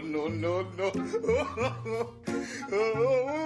No. No.